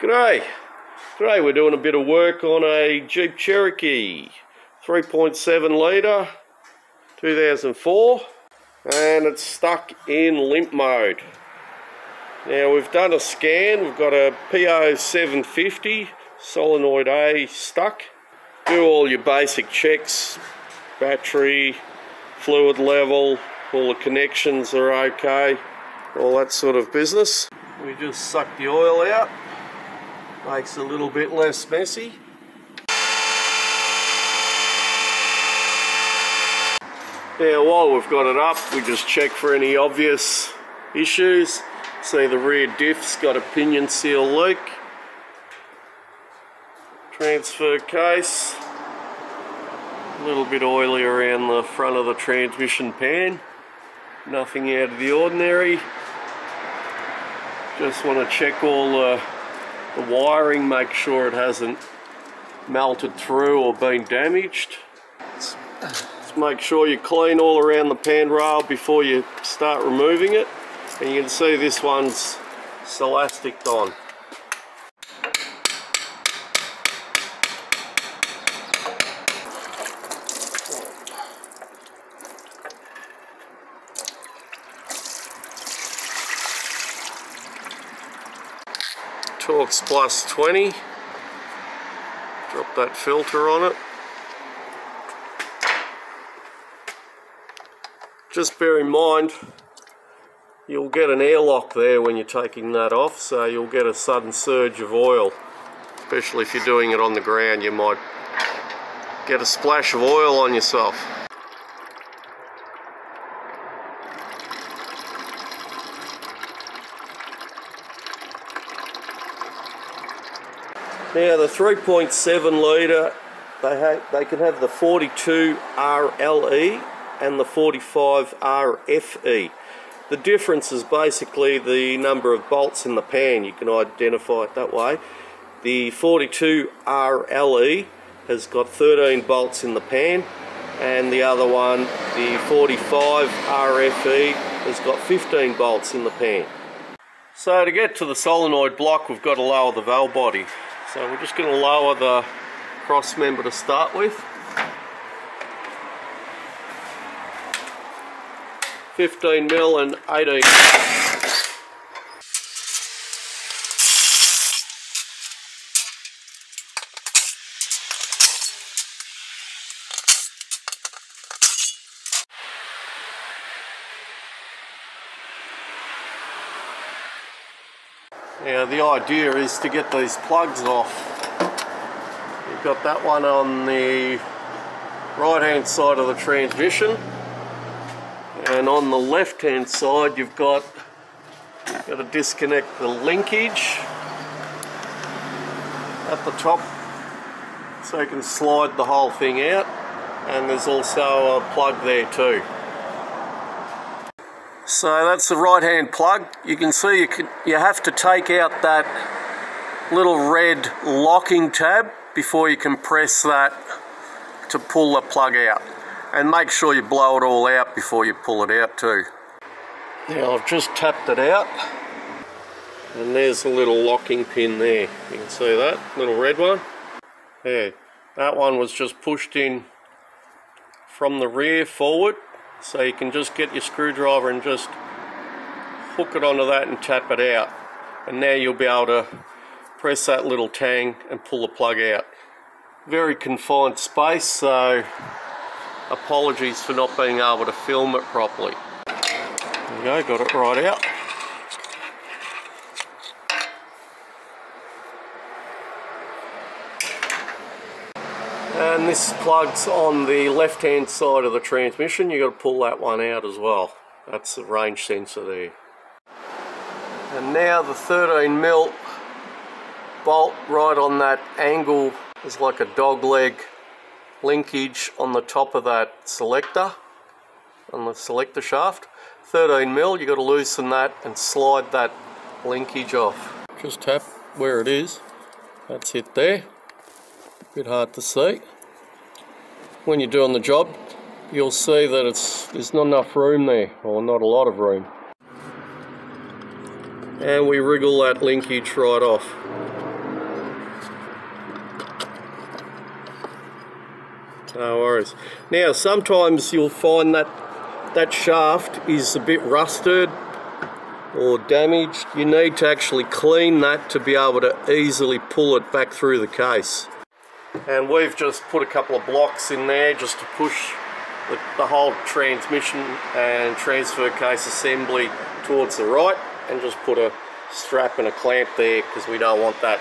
G'day. Today we're doing a bit of work on a Jeep Cherokee 3.7 litre 2004, and it's stuck in limp mode. Now we've done a scan, we've got a P0750 solenoid A stuck. Do all your basic checks, battery, fluid level, all the connections are okay, all that sort of business. We just suck the oil out, makes it a little bit less messy. Now while we've got it up, we just check for any obvious issues. See the rear diff's got a pinion seal leak. Transfer case, a little bit oily around the front of the transmission pan. Nothing out of the ordinary. Just want to check all the wiring, make sure it hasn't melted through or been damaged. Just make sure you clean all around the pan rail before you start removing it. And you can see this one's selasticed on. Torx plus 20, drop that filter on it. Just bear in mind, you'll get an airlock there when you're taking that off, so you'll get a sudden surge of oil. Especially if you're doing it on the ground, you might get a splash of oil on yourself. Now the 3.7 litre, they can have the 42RLE and the 45RFE. The difference is basically the number of bolts in the pan. You can identify it that way. The 42RLE has got 13 bolts in the pan, and the other one, the 45RFE, has got 15 bolts in the pan. So to get to the solenoid block, we've got to lower the valve body. So we're just going to lower the cross member to start with. 15mm and 18mm. Now the idea is to get these plugs off. You've got that one on the right hand side of the transmission, and on the left hand side you've got to disconnect the linkage at the top so you can slide the whole thing out, and there's also a plug there too. So that's the right hand plug. You can see you have to take out that little red locking tab before you can press that to pull the plug out. And make sure you blow it all out before you pull it out too. Now I've just tapped it out, and there's a little locking pin there. You can see that little red one. Yeah, that one was just pushed in from the rear forward, so you can just get your screwdriver and just hook it onto that and tap it out. And now you'll be able to press that little tang and pull the plug out. Very confined space, so apologies for not being able to film it properly. There you go, got it right out. And this plug's on the left hand side of the transmission. You've got to pull that one out as well. That's the range sensor there. And now the 13mm bolt right on that angle is like a dog leg linkage on the top of that selector, on the selector shaft. 13mm, you've got to loosen that and slide that linkage off. Just tap where it is, that's it there. A bit hard to see. When you're doing the job, you'll see that there's not enough room there, or not a lot of room. And we wriggle that linkage right off. No worries. Now sometimes you'll find that that shaft is a bit rusted or damaged. You need to actually clean that to be able to easily pull it back through the case. And we've just put a couple of blocks in there just to push the whole transmission and transfer case assembly towards the right, and just put a strap and a clamp there because we don't want that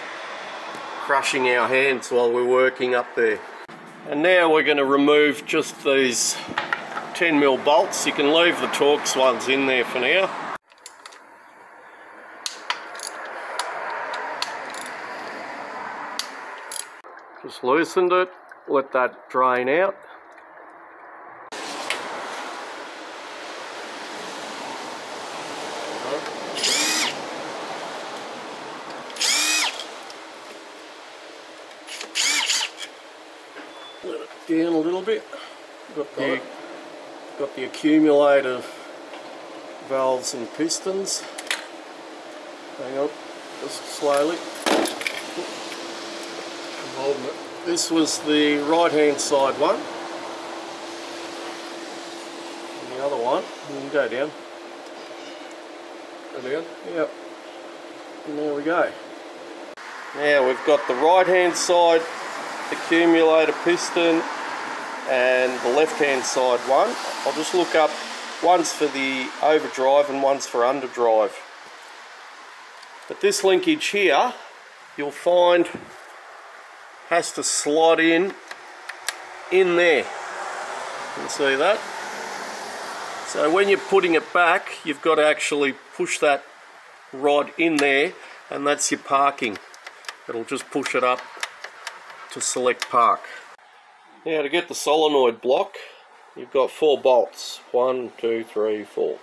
crushing our hands while we're working up there. And now we're going to remove just these 10mm bolts. You can leave the Torx ones in there for now. Just loosened it, let that drain out. Let it down a little bit. Got the accumulator valves and pistons. Hang on, just slowly. This was the right hand side one, and the other one, you can go down, yep, and there we go. Now we've got the right hand side accumulator piston and the left hand side one. I'll just look up, one's for the overdrive and one's for underdrive. But this linkage here, you'll find has to slot in there. You can see that. So when you're putting it back, you've got to actually push that rod in there, and that's your parking. It'll just push it up to select park. Now to get the solenoid block, you've got 4 bolts. 1, 2, 3, 4.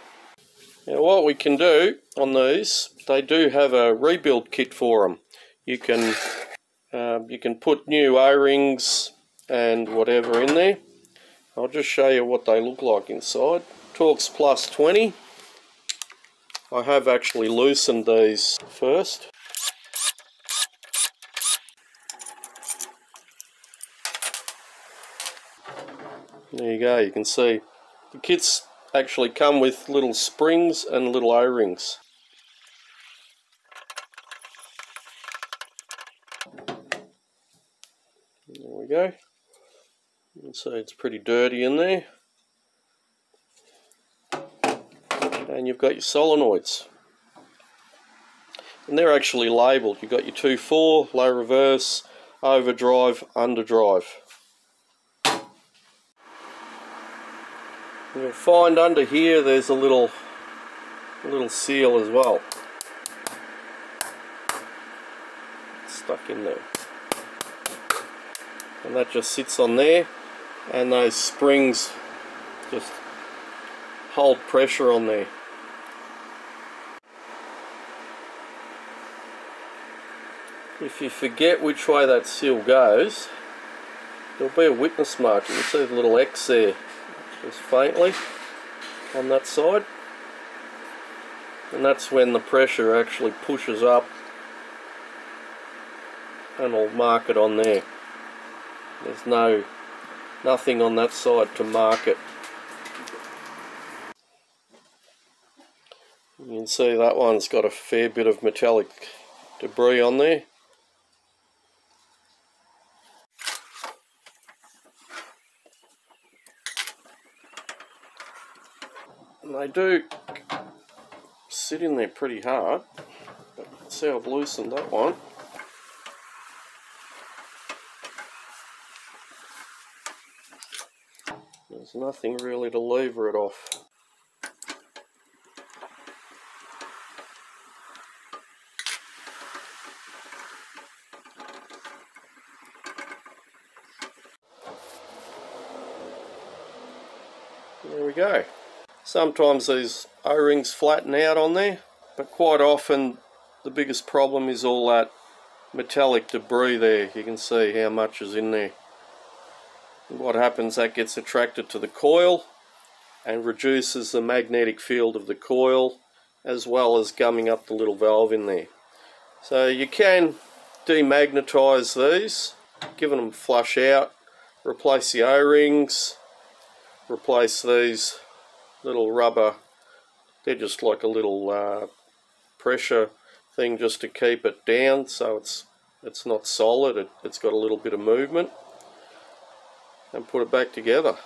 Now what we can do on these, they do have a rebuild kit for them. You can put new O-rings and whatever in there. I'll just show you what they look like inside. Torx Plus 20. I have actually loosened these first. There you go, you can see the kits actually come with little springs and little O-rings. Go. You can see it's pretty dirty in there, and you've got your solenoids, and they're actually labelled. You've got your 2/4, low reverse, overdrive, underdrive. You'll find under here there's a little seal as well. It's stuck in there. And that just sits on there, and those springs just hold pressure on there. If you forget which way that seal goes, there'll be a witness mark. You can see the little X there, just faintly on that side, and that's when the pressure actually pushes up, and I'll mark it on there. There's nothing on that side to mark it. You can see that one's got a fair bit of metallic debris on there. And they do sit in there pretty hard. But you can see I've loosened that one. There's nothing really to lever it off. There we go. Sometimes these O-rings flatten out on there, but quite often the biggest problem is all that metallic debris there. You can see how much is in there. What happens, that gets attracted to the coil and reduces the magnetic field of the coil, as well as gumming up the little valve in there. So you can demagnetize these, giving them flush out, replace the O-rings, replace these little rubber, they're just like a little pressure thing just to keep it down so it's not solid, it's got a little bit of movement, and put it back together.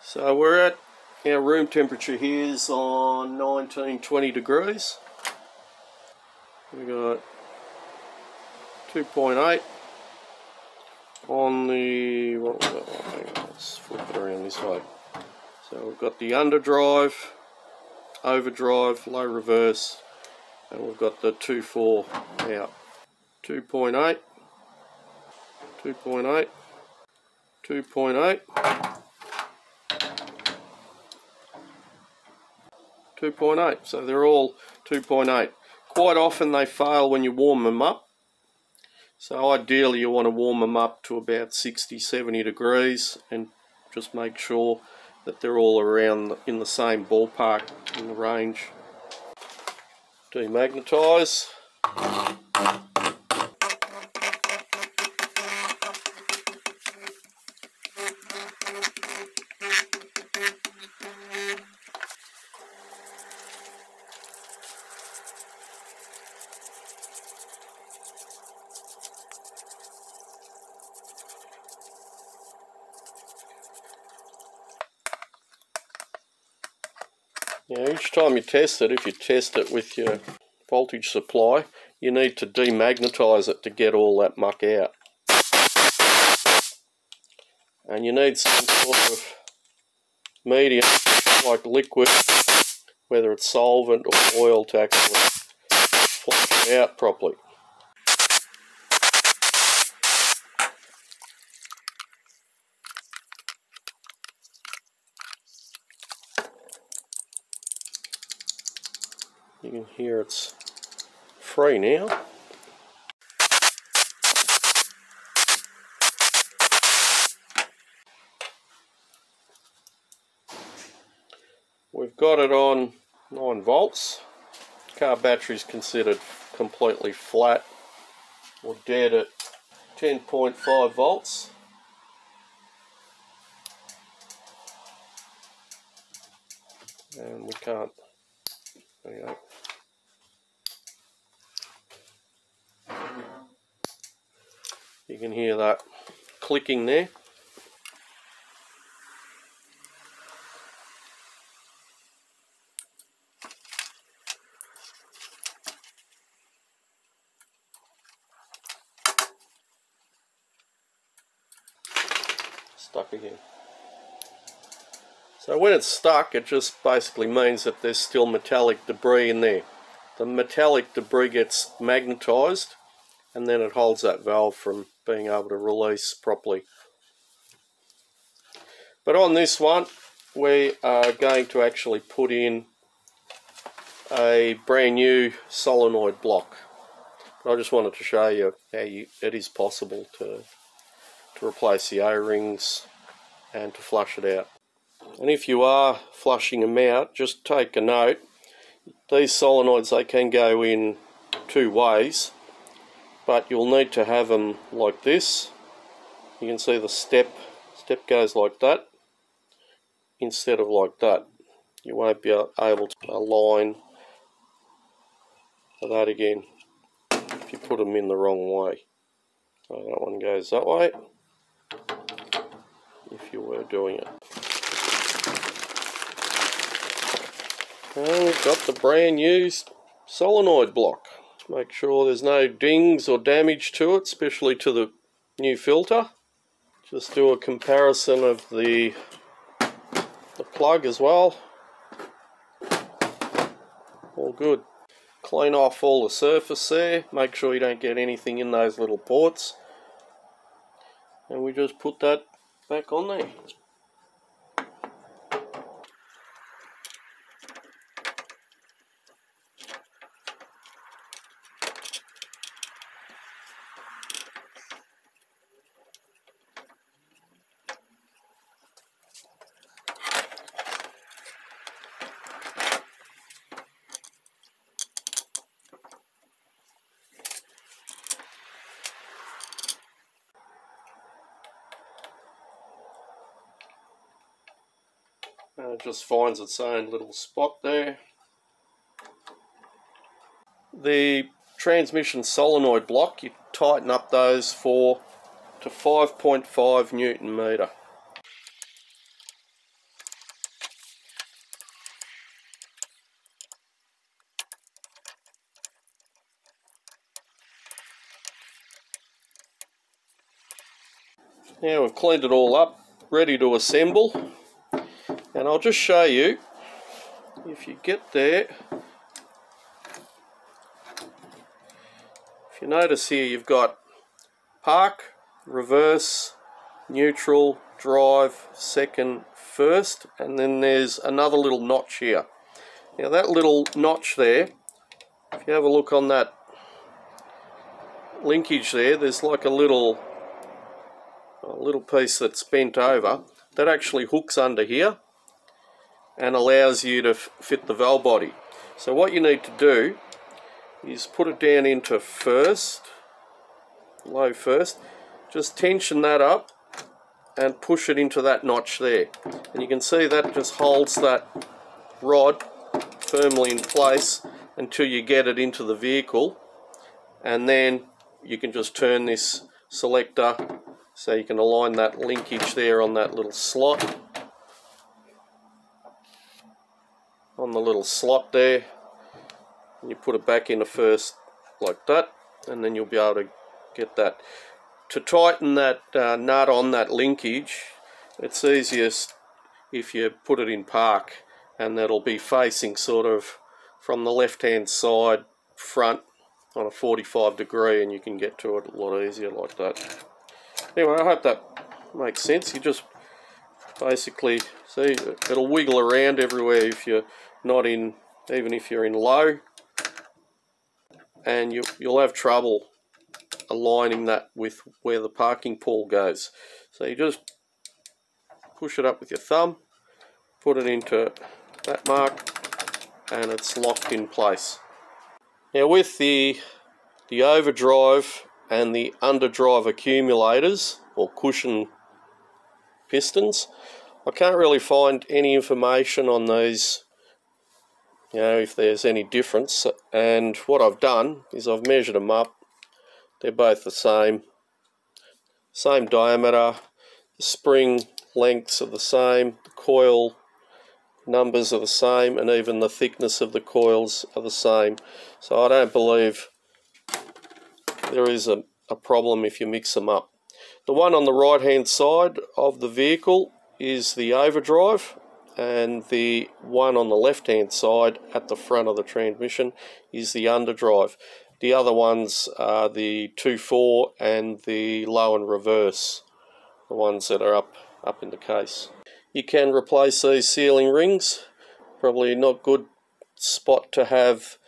So we're at our room temperature here is on 1920 degrees. We got 2.8 on the, what was that one? Hang on, let's flip it around this way. So we've got the underdrive, overdrive, low reverse, and we've got the 2.4 out. 2.8, 2.8, 2.8, 2.8. So they're all 2.8. Quite often they fail when you warm them up. So ideally you want to warm them up to about 60-70 degrees and just make sure that they're all around in the same ballpark in the range. Demagnetize. Now each time you test it, if you test it with your voltage supply, you need to demagnetize it to get all that muck out. And you need some sort of medium, like liquid, whether it's solvent or oil, to actually flush it out properly. You can hear it's free now. We've got it on 9 volts. Car battery's considered completely flat or dead at 10.5 volts. And we can't. There you go. You can hear that clicking there. Stuck again. So when it's stuck, it just basically means that there's still metallic debris in there. The metallic debris gets magnetized, and then it holds that valve from being able to release properly. But on this one, we are going to actually put in a brand new solenoid block. But I just wanted to show you how it is possible to replace the O-rings and to flush it out. And if you are flushing them out, just take a note. These solenoids, they can go in two ways. But you'll need to have them like this. You can see the step goes like that instead of like that. You won't be able to align that again if you put them in the wrong way. So that one goes that way if you were doing it. And we've got the brand new solenoid block. Make sure there's no dings or damage to it, especially to the new filter. Just do a comparison of the plug as well. All good. Clean off all the surface there. Make sure you don't get anything in those little ports. And we just put that back on there. and it just finds its own little spot there. The transmission solenoid block, you tighten up those four to 5.5 Newton metre. Now we've cleaned it all up, ready to assemble, and I'll just show you, if you get there, if you notice here you've got park, reverse, neutral, drive, second, first, and then there's another little notch here. Now that little notch there, if you have a look on that linkage there, there's like a little piece that's bent over that actually hooks under here and allows you to fit the valve body. So what you need to do is put it down into first, low first, just tension that up and push it into that notch there, and you can see that just holds that rod firmly in place until you get it into the vehicle, and then you can just turn this selector so you can align that linkage there on that little slot, on the little slot there, and you put it back into first like that, and then you'll be able to get that. To tighten that nut on that linkage, it's easiest if you put it in park, and that'll be facing sort of from the left hand side front on a 45 degree, and you can get to it a lot easier like that. Anyway, I hope that makes sense. You just basically see it'll wiggle around everywhere if you're not in, even if you're in low, and you'll have trouble aligning that with where the parking pawl goes. So you just push it up with your thumb, put it into that mark, and it's locked in place. Now with the overdrive and the underdrive accumulators or cushion pistons, I can't really find any information on these, you know, if there's any difference, and what I've done is I've measured them up. They're both the same diameter, the spring lengths are the same, the coil numbers are the same, and even the thickness of the coils are the same. So I don't believe there is a problem if you mix them up. The one on the right hand side of the vehicle is the overdrive, and the one on the left hand side at the front of the transmission is the underdrive. The other ones are the 2.4 and the low and reverse, the ones that are up in the case. You can replace these sealing rings. Probably not good spot to have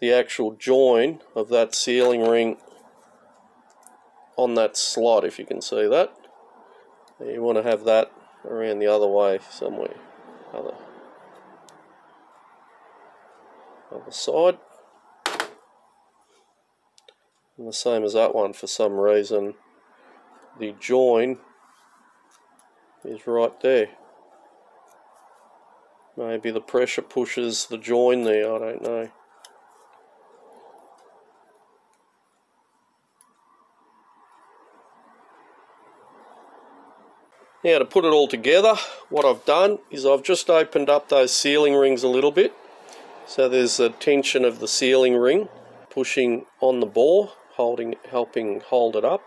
the actual join of that sealing ring on that slot, if you can see that. You want to have that around the other way somewhere, other side. And the same as that one, for some reason the join is right there. Maybe the pressure pushes the join there, I don't know. Now to put it all together, what I've done is I've just opened up those sealing rings a little bit, so there's a tension of the sealing ring pushing on the bore, helping hold it up.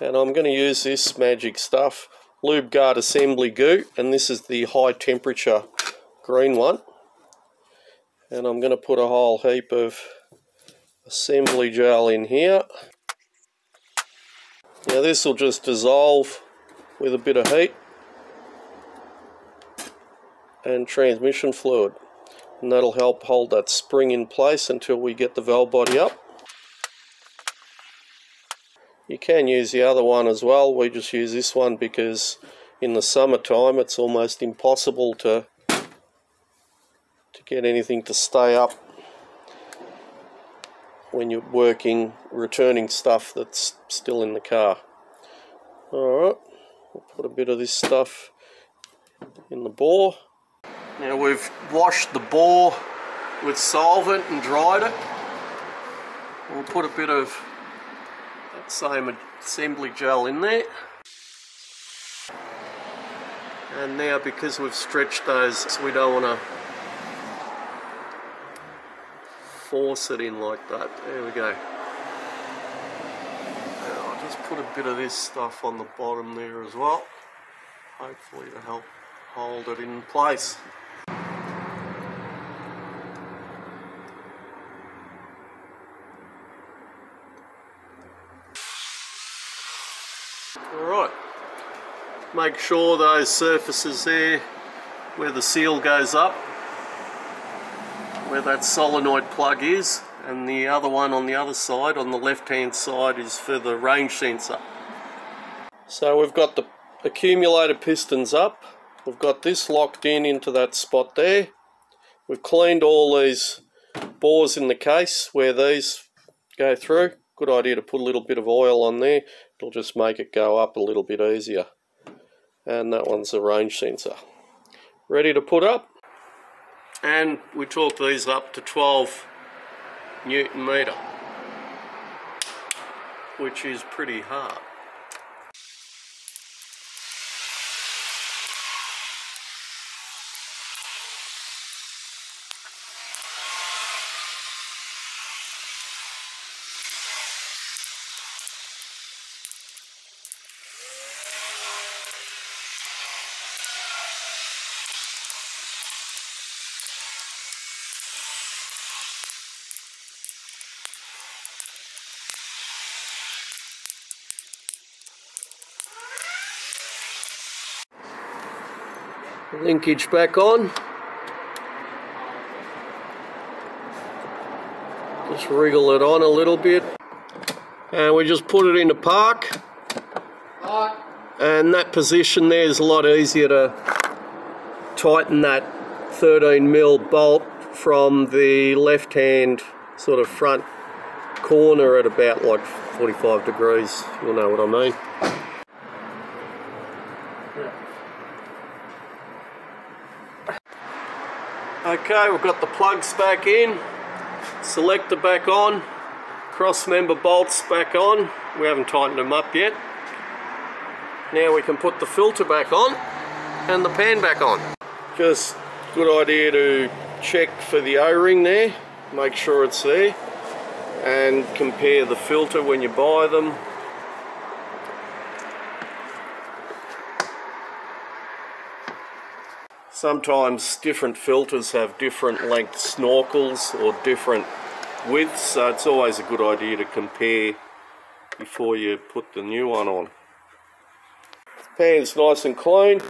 And I'm going to use this magic stuff, Lube Guard Assembly Goo, and this is the high temperature green one. And I'm going to put a whole heap of assembly gel in here. Now this will just dissolve with a bit of heat and transmission fluid, and that'll help hold that spring in place until we get the valve body up. You can use the other one as well. We just use this one because in the summertime it's almost impossible to get anything to stay up when you're working, returning stuff that's still in the car. Alright, we'll put a bit of this stuff in the bore. Now we've washed the bore with solvent and dried it. We'll put a bit of that same assembly gel in there. And now, because we've stretched those, we don't want to force it in like that. There we go. Now I'll just put a bit of this stuff on the bottom there as well, hopefully to help hold it in place. Alright, make sure those surfaces there where the seal goes up, where that solenoid plug is, and the other one on the other side, on the left hand side, is for the range sensor. So we've got the accumulator pistons up, we've got this locked in into that spot there, we've cleaned all these bores in the case where these go through. Good idea to put a little bit of oil on there, it'll just make it go up a little bit easier. And that one's the range sensor, ready to put up. And we torque these up to 12 Newton metre, which is pretty hard. Linkage back on. Just wriggle it on a little bit. And we just put it into park. And that position there is a lot easier to tighten that 13mm bolt from the left hand sort of front corner at about like 45 degrees. You'll know what I mean. Okay, we've got the plugs back in, selector back on, cross member bolts back on. We haven't tightened them up yet. Now we can put the filter back on and the pan back on. Just good idea to check for the O-ring there, make sure it's there, and compare the filter when you buy them. Sometimes different filters have different length snorkels or different widths, so it's always a good idea to compare before you put the new one on. The pan's nice and clean.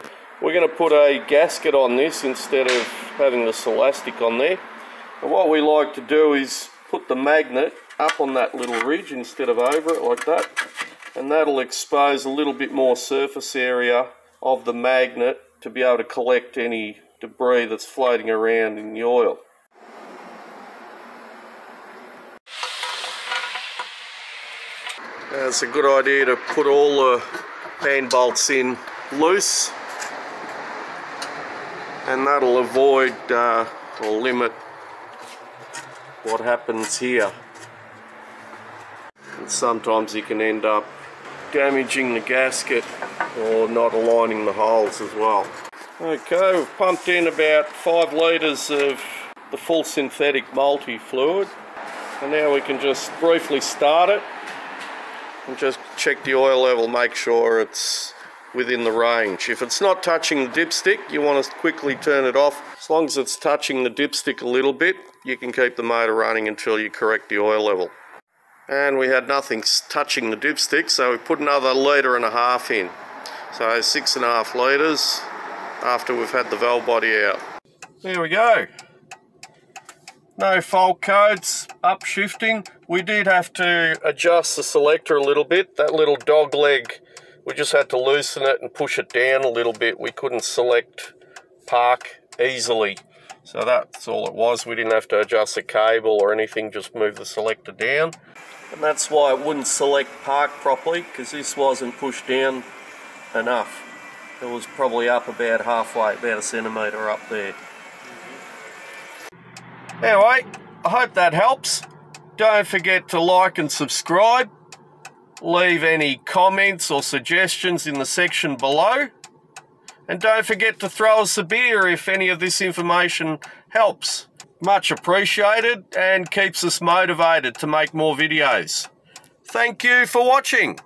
We're going to put a gasket on this instead of having the silastic on there. And what we like to do is put the magnet up on that little ridge instead of over it like that, and that'll expose a little bit more surface area of the magnet to be able to collect any debris that's floating around in the oil. Now it's a good idea to put all the pan bolts in loose, and that'll avoid or limit what happens here. And sometimes you can end up damaging the gasket or not aligning the holes as well. Okay, we've pumped in about 5 litres of the full synthetic multi-fluid, and now we can just briefly start it and just check the oil level, make sure it's within the range. If it's not touching the dipstick, you want to quickly turn it off. As long as it's touching the dipstick a little bit, you can keep the motor running until you correct the oil level. And we had nothing touching the dipstick, so we put another 1.5 litres in. So 6.5 litres after we've had the valve body out. There we go. No fault codes, upshifting. We did have to adjust the selector a little bit. That little dog leg, we just had to loosen it and push it down a little bit. We couldn't select park easily. So that's all it was. We didn't have to adjust the cable or anything, just move the selector down. And that's why it wouldn't select park properly, because this wasn't pushed down enough. It was probably up about halfway, about a centimetre up there. Anyway, I hope that helps. Don't forget to like and subscribe. Leave any comments or suggestions in the section below. And don't forget to throw us a beer if any of this information helps. Much appreciated and keeps us motivated to make more videos. Thank you for watching.